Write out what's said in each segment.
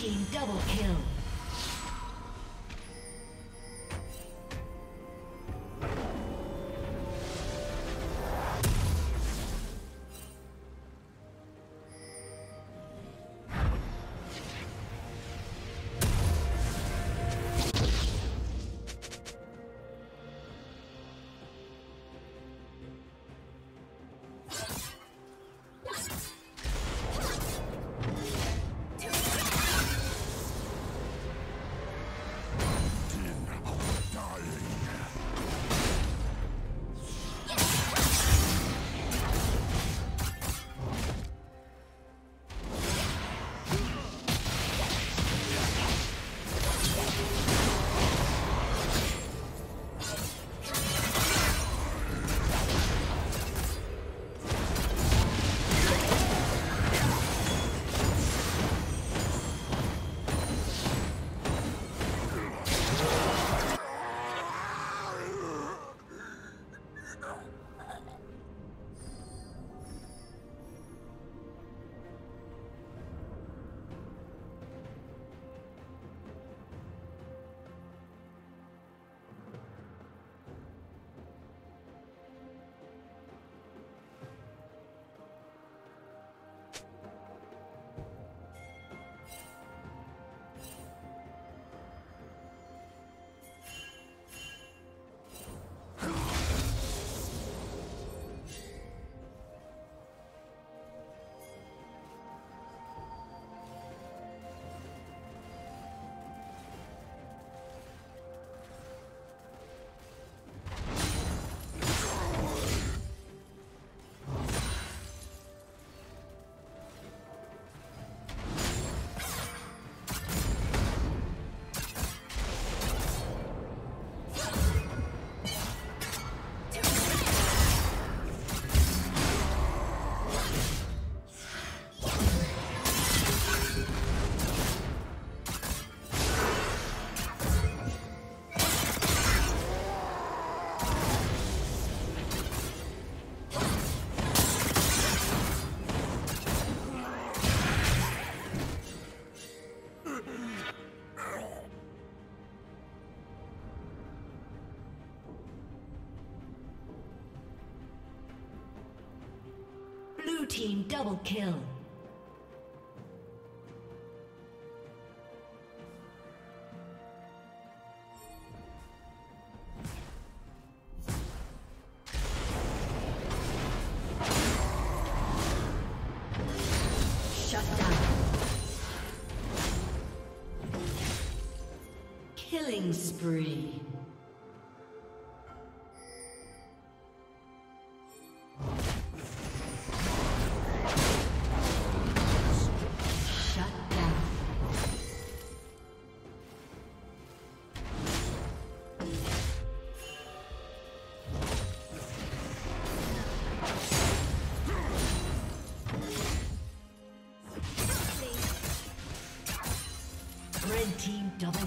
team double kill. Team double kill. Shut down. Killing spree. Double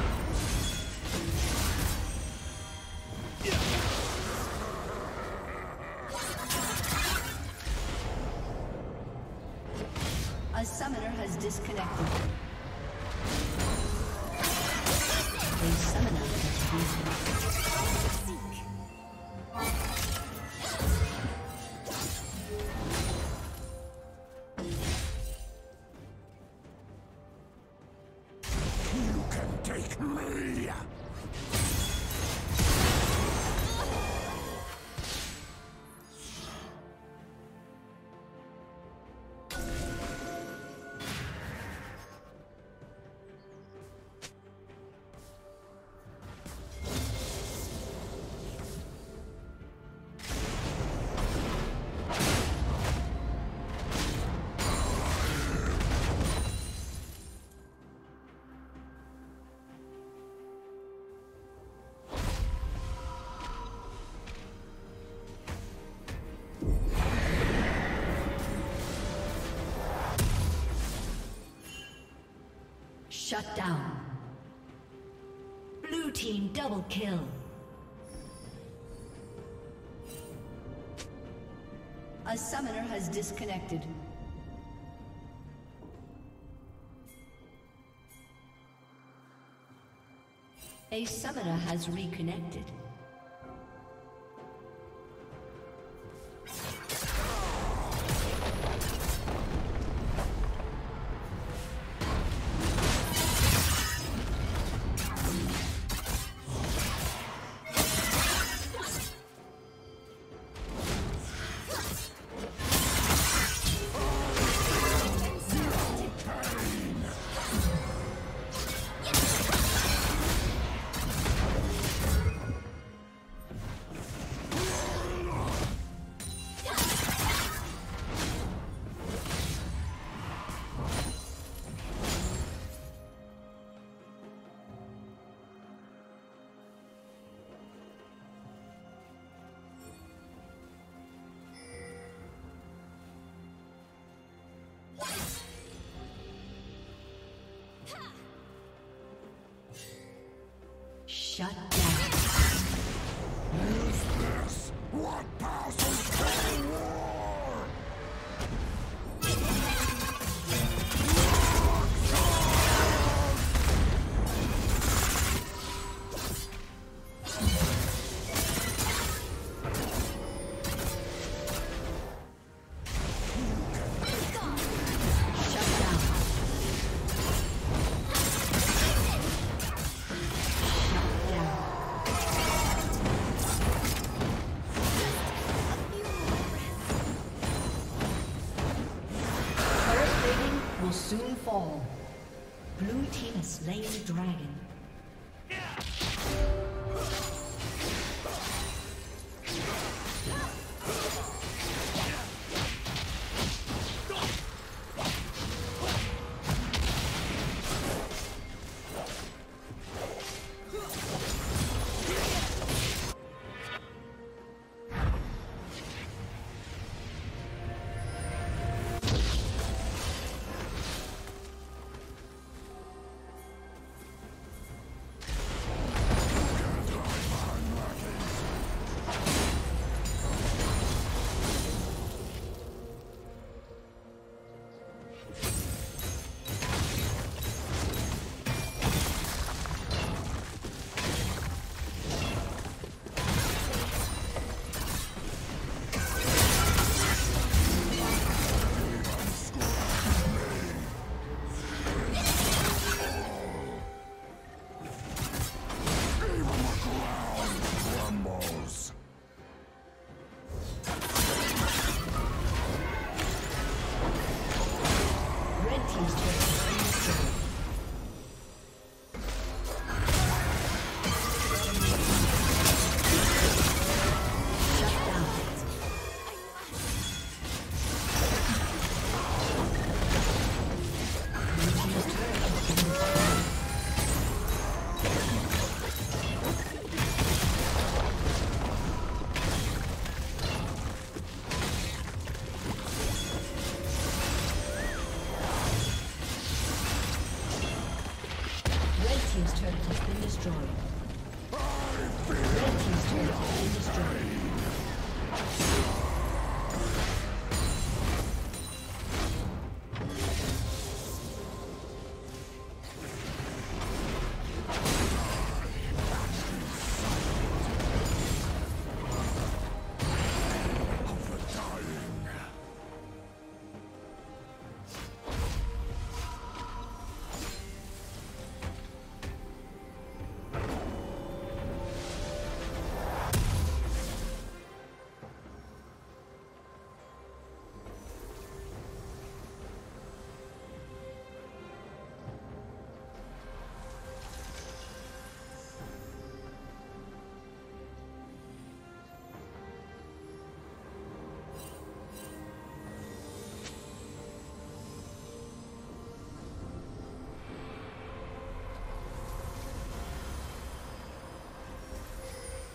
has disconnected. A summoner has disconnected. Shut down. Blue team double kill. A summoner has disconnected. A summoner has reconnected. Shut down. Use this. What thousands of war? Blue team has slain the dragon.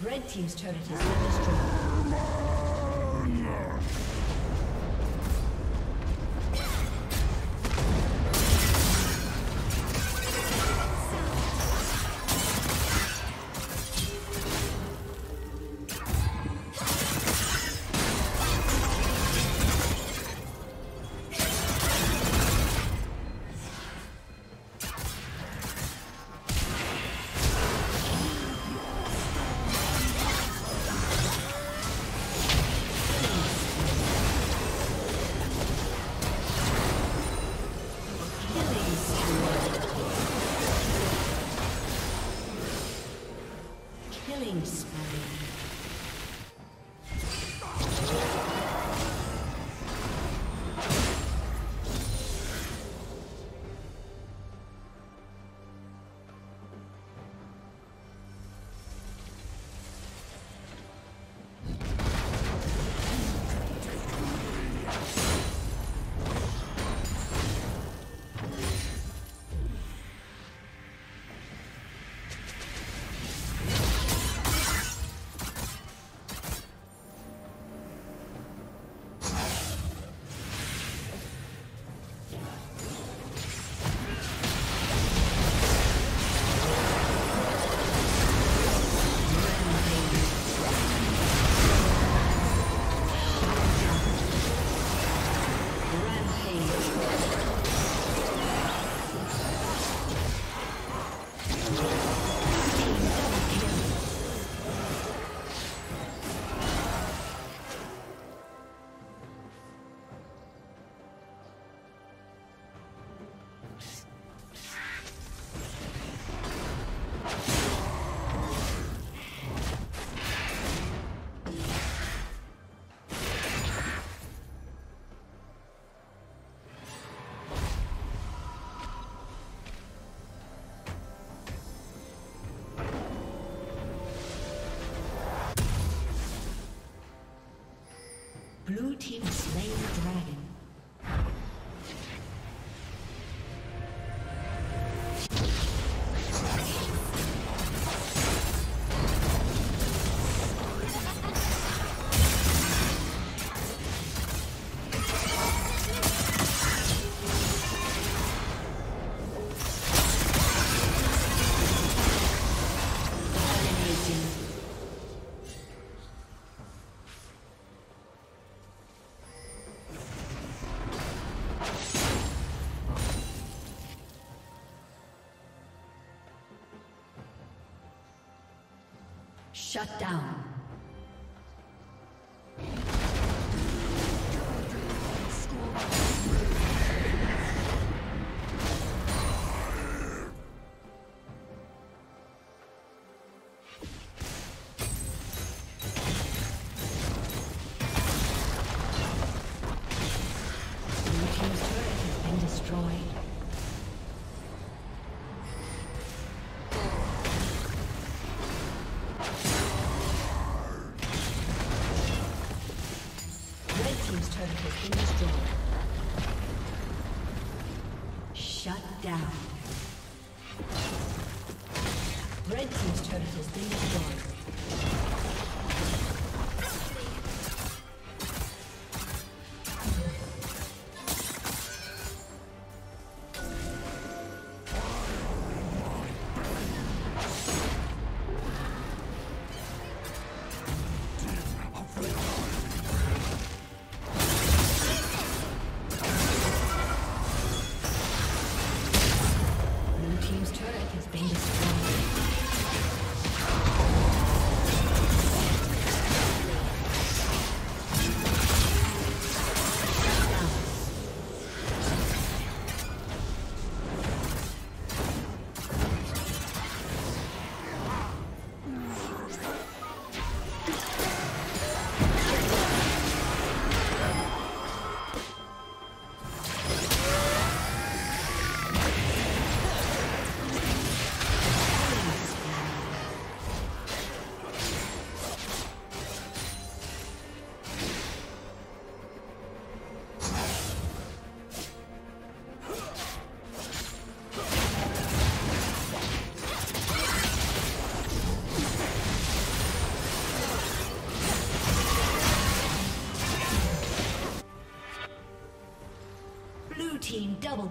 Red team's turret has been destroyed. Blue team slain the dragon. Shut down. Shut down. Red team's turret has been destroyed. Team's turret has been destroyed. team double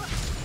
Look!